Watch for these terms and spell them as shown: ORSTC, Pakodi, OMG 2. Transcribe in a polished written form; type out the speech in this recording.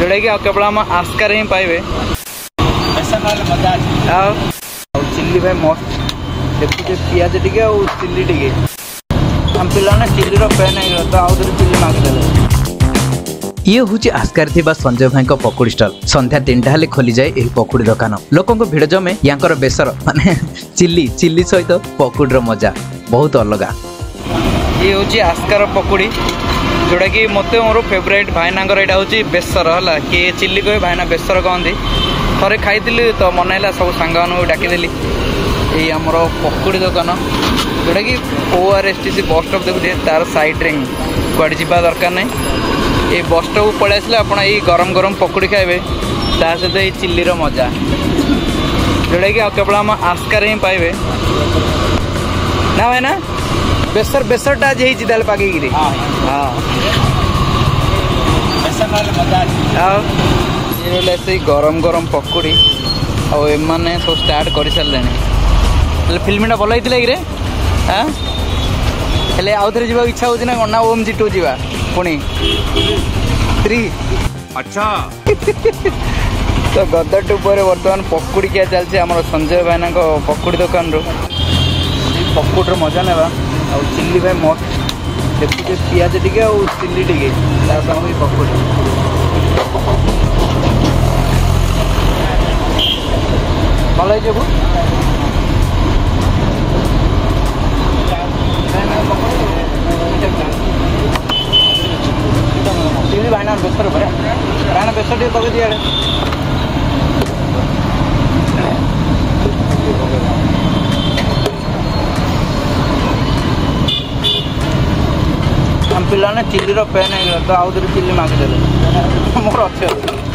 जोड़ा कि कपड़ा में आस्कार ही पाइबे चिल्ली भाई मस्त देखते पियाज टे चिल्ली टे आम पिला चिल्ली फैन तो आउ थे चिल्ली मांगदेले। ये हूँ आस्कार संजय भाई पकोड़ी स्टल संध्या 3टा हेल्ले खोली जाए पकोड़ी दुकान लोकों भिड़ जमे या बेसर माने चिल्ली चिल्ली सहित तो पकोड़ी मजा बहुत अलग। ये हूँ आस्कार पकोड़ी जोटा कि मत मोर फेवरेट भाईना यहाँ बेसर है किए चिल्ली कहे भाईना बेसर कहते थे खाई तो मन है सब सांग डाकदेली ये आमर पकोड़ी दुकान जोटा कि ORSTC बस स्टप देखुचे तार सैड्रे कड़े जावा दरकार नहीं ये बस स्टॉप पलि आस गरम गरम पकोड़ी खाइबे ता सहित ये चिल्ली मजा जोटा कि केवल आम आस्कार ही पाइबे ना भाई ना बेसर बेसर आज है पक सी गरम गरम पकोड़ी आने सब स्टार्ट कर सारे फिल्मटा भल होता हाँ हेल्ले आउ थे जावा इच्छा होना कौन ना OMG 2 जावा पुणी 3 अच्छा तो गदा टूपर बर्तमान पकोड़ी क्या चलती आम संजय भाईना पकोड़ी दुकान रू पकोड़ी मजा ना आ चिल्ली भाई मस्त देखते पियाज टे चिल्ली टे पकोड़ी भल भाईना बेसर पर भाईना बेसर टे पक दिया आम पिला चिल्ली फैन हो तो आउ थे चिल्ली मांगदेले मोर अच्छे।